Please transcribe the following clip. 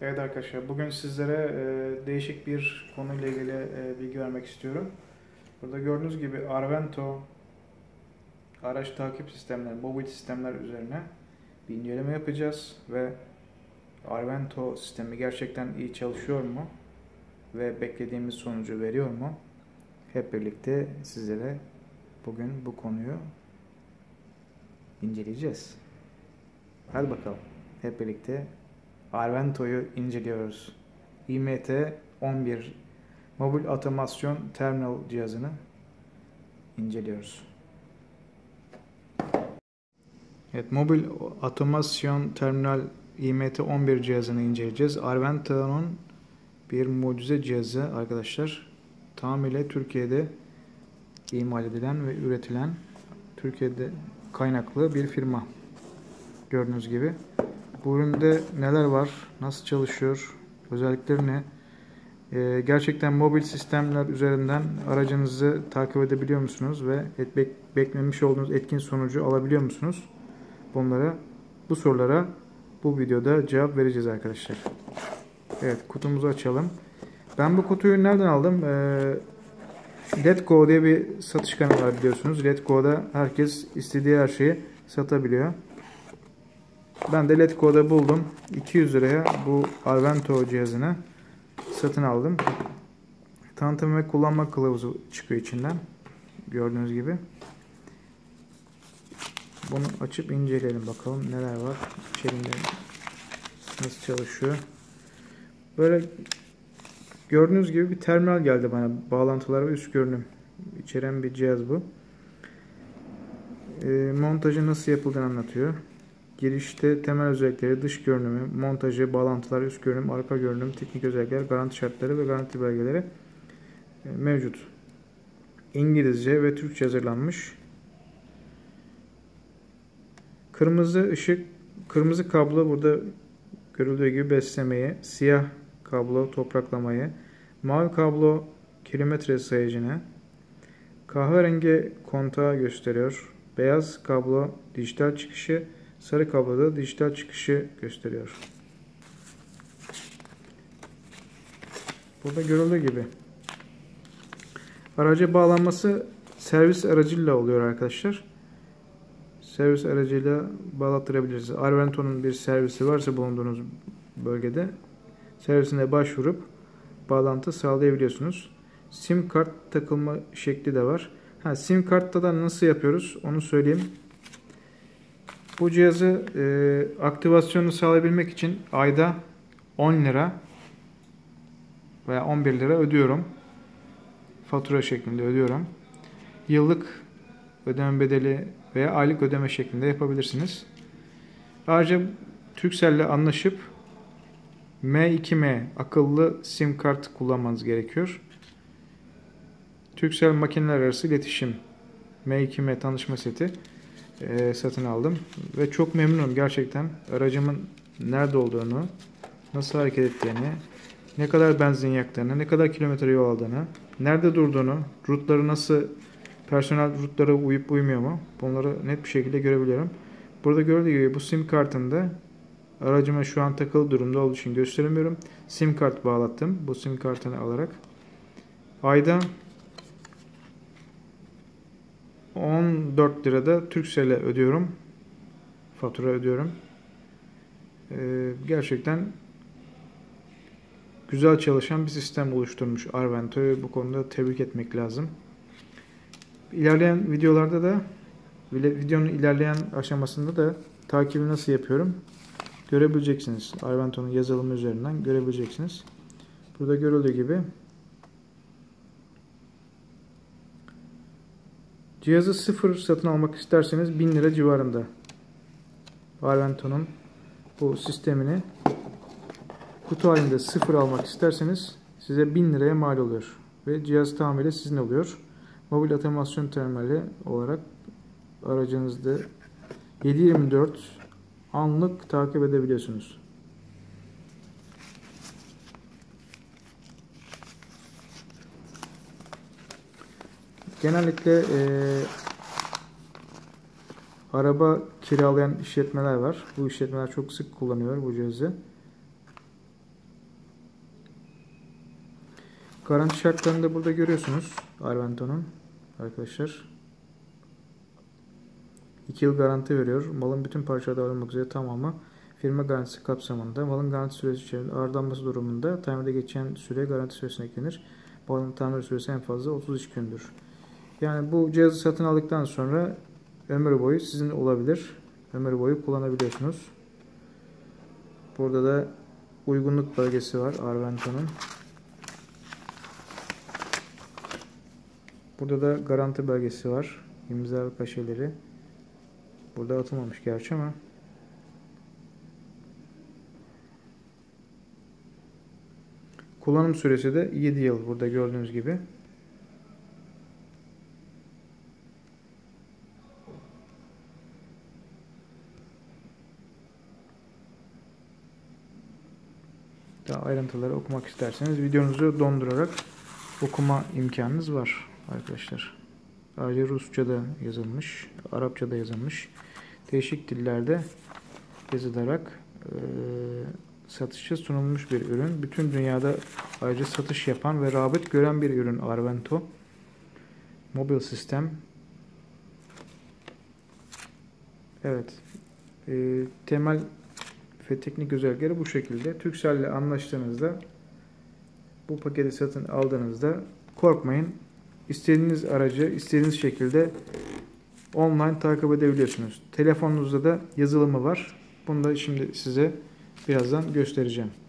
Evet arkadaşlar, bugün sizlere değişik bir konuyla ilgili bilgi vermek istiyorum. Burada gördüğünüz gibi Arvento araç takip sistemleri, mobil sistemler üzerine bir inceleme yapacağız ve Arvento sistemi gerçekten iyi çalışıyor mu ve beklediğimiz sonucu veriyor mu? Hep birlikte sizlere bugün bu konuyu inceleyeceğiz. Hadi bakalım, hep birlikte Arvento'yu inceliyoruz. IMT-11 mobil otomasyon terminal cihazını inceliyoruz. Evet, mobil otomasyon terminal IMT-11 cihazını inceleyeceğiz. Arvento'nun bir mucize cihazı arkadaşlar. Tamamıyla Türkiye'de imal edilen ve üretilen, Türkiye'de kaynaklı bir firma. Gördüğünüz gibi. Bu üründe neler var, nasıl çalışıyor, özellikleri ne? Gerçekten mobil sistemler üzerinden aracınızı takip edebiliyor musunuz ve beklemiş olduğunuz etkin sonucu alabiliyor musunuz? Bunlara, bu sorulara bu videoda cevap vereceğiz arkadaşlar. Evet, kutumuzu açalım. Ben bu kutuyu nereden aldım? Letgo diye bir satış kanalı var biliyorsunuz. Letgo'da herkes istediği her şeyi satabiliyor. Ben de Letgo'da buldum. 200 liraya bu Arvento cihazını satın aldım. Tanıtım ve kullanma kılavuzu çıkıyor içinden. Gördüğünüz gibi. Bunu açıp inceleyelim bakalım neler var. İçerinde nasıl çalışıyor. Böyle gördüğünüz gibi bir terminal geldi bana. Bağlantılar ve üst görünüm içeren bir cihaz bu. Montajı nasıl yapıldığını anlatıyor. Girişte temel özellikleri, dış görünümü, montajı, bağlantılar, üst görünüm, arka görünüm, teknik özellikler, garanti şartları ve garanti belgeleri mevcut. İngilizce ve Türkçe hazırlanmış. Kırmızı ışık, kırmızı kablo burada görüldüğü gibi beslemeyi, siyah kablo topraklamayı, mavi kablo kilometre sayacını, kahverengi kontağı gösteriyor, beyaz kablo dijital çıkışı, sarı kabloda dijital çıkışı gösteriyor. Burada görüldüğü gibi. Araca bağlanması servis aracıyla oluyor arkadaşlar. Servis aracıyla bağlattırabilirsiniz. Arvento'nun bir servisi varsa bulunduğunuz bölgede servisine başvurup bağlantı sağlayabiliyorsunuz. SIM kart takılma şekli de var. SIM kartta da nasıl yapıyoruz onu söyleyeyim. Bu cihazı aktivasyonunu sağlayabilmek için ayda 10 lira veya 11 lira ödüyorum. Fatura şeklinde ödüyorum. Yıllık ödeme bedeli veya aylık ödeme şeklinde yapabilirsiniz. Ayrıca Türkcell ile anlaşıp M2M akıllı sim kart kullanmanız gerekiyor. Türkcell makineler arası iletişim M2M tanışma seti satın aldım ve çok memnunum gerçekten. Aracımın nerede olduğunu, nasıl hareket ettiğini, ne kadar benzin yaktığını, ne kadar kilometre yol aldığını, nerede durduğunu, rutları nasıl, personel rutlara uyup uymuyor mu, bunları net bir şekilde görebiliyorum. Burada gördüğünüz gibi bu sim kartında aracıma şu an takılı durumda olduğu için gösteremiyorum. Sim kart bağlattım bu sim kartını alarak. Ayda 14 lirada Türkcell'e ödüyorum. Fatura ödüyorum. Gerçekten güzel çalışan bir sistem oluşturmuş Arvento'yu. Bu konuda tebrik etmek lazım. İlerleyen videolarda da, videonun ilerleyen aşamasında da takibi nasıl yapıyorum görebileceksiniz. Arvento'nun yazılımı üzerinden görebileceksiniz. Burada görüldüğü gibi cihazı sıfır satın almak isterseniz 1000 lira civarında. Arvento'nun bu sistemini kutu halinde sıfır almak isterseniz size 1000 liraya mal oluyor. Ve cihaz tamamıyla sizin oluyor. Mobil otomasyon terminali olarak aracınızda 7/24 anlık takip edebiliyorsunuz. Genellikle araba kiralayan işletmeler var. Bu işletmeler çok sık kullanıyor bu cihazı. Garanti şartlarını da burada görüyorsunuz Arvento'nun arkadaşlar. 2 yıl garanti veriyor. Malın bütün parçaları alınmak üzere tamamı firma garantisi kapsamında. Malın garanti süresi içerisinde arızalanması durumunda tamirde geçen süre garanti süresine eklenir. Malın tamir süresi en fazla 30 iş gündür. Yani bu cihazı satın aldıktan sonra ömür boyu sizin olabilir. Ömür boyu kullanabiliyorsunuz. Burada da uygunluk belgesi var Arvento'nun. Burada da garanti belgesi var. İmza ve kaşeleri. Burada atılmamış gerçi ama. Kullanım süresi de 7 yıl burada gördüğünüz gibi. Daha ayrıntıları okumak isterseniz videonuzu dondurarak okuma imkanınız var arkadaşlar. Ayrıca Rusça'da yazılmış, Arapça'da yazılmış, değişik dillerde yazılarak satışa sunulmuş bir ürün. Bütün dünyada ayrıca satış yapan ve rağbet gören bir ürün Arvento. Mobil sistem. Evet. Temel ve teknik özellikleri bu şekilde. Türkcell ile anlaştığınızda, bu paketi satın aldığınızda korkmayın. İstediğiniz aracı istediğiniz şekilde online takip edebiliyorsunuz. Telefonunuzda da yazılımı var. Bunu da şimdi size birazdan göstereceğim.